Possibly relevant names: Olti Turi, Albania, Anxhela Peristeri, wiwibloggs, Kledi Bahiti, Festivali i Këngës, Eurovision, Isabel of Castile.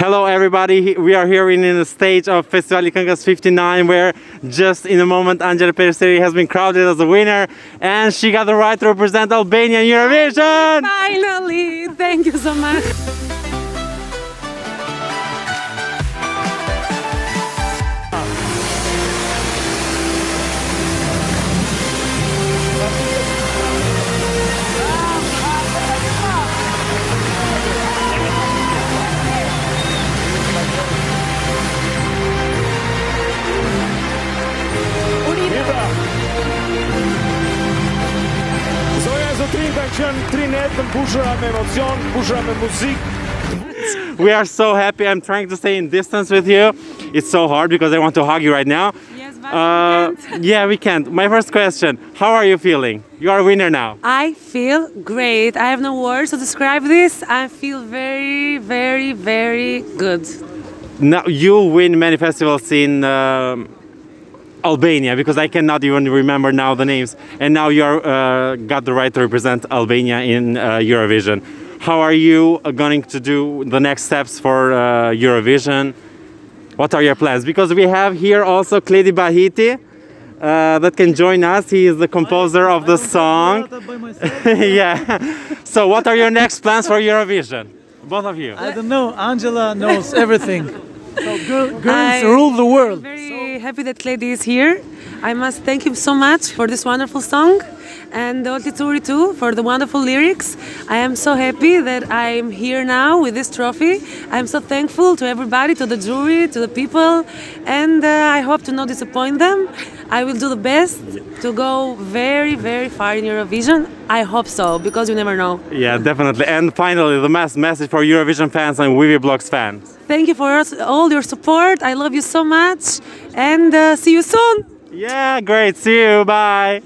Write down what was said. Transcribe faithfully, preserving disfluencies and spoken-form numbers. Hello everybody, we are here in the stage of Festivali i Këngës fifty-nine, where just in a moment Anxhela Peristeri has been crowded as a winner and she got the right to represent Albania in Eurovision! Finally! Thank you so much! We are so happy. I'm trying to stay in distance with you. It's so hard because I want to hug you right now. Yes, but uh, we can't. Yeah, we can't. My first question, how are you feeling? You are a winner now. I feel great. I have no words to describe this. I feel very, very, very good. Now, you win many festivals in uh, Albania, because I cannot even remember now the names, and now you are, uh, got the right to represent Albania in uh, Eurovision. How are you going to do the next steps for uh, Eurovision? What are your plans? Because we have here also Kledi Bahiti uh, that can join us. He is the composer of the song. Yeah. So what are your next plans for Eurovision? Both of you. I don't know. Anxhela knows everything. So girl, girls rule the world. Happy that Kledi is here. I must thank him so much for this wonderful song, and Olti Turi too for the wonderful lyrics. I am so happy that I'm here now with this trophy. I'm so thankful to everybody, to the jury, to the people, and uh, I hope to not disappoint them. I will do the best to go very, very far in Eurovision. I hope so, because you never know. Yeah, definitely. And finally, the last message for Eurovision fans and wiwibloggs fans. Thank you for all your support. I love you so much. And uh, see you soon. Yeah, great. See you. Bye.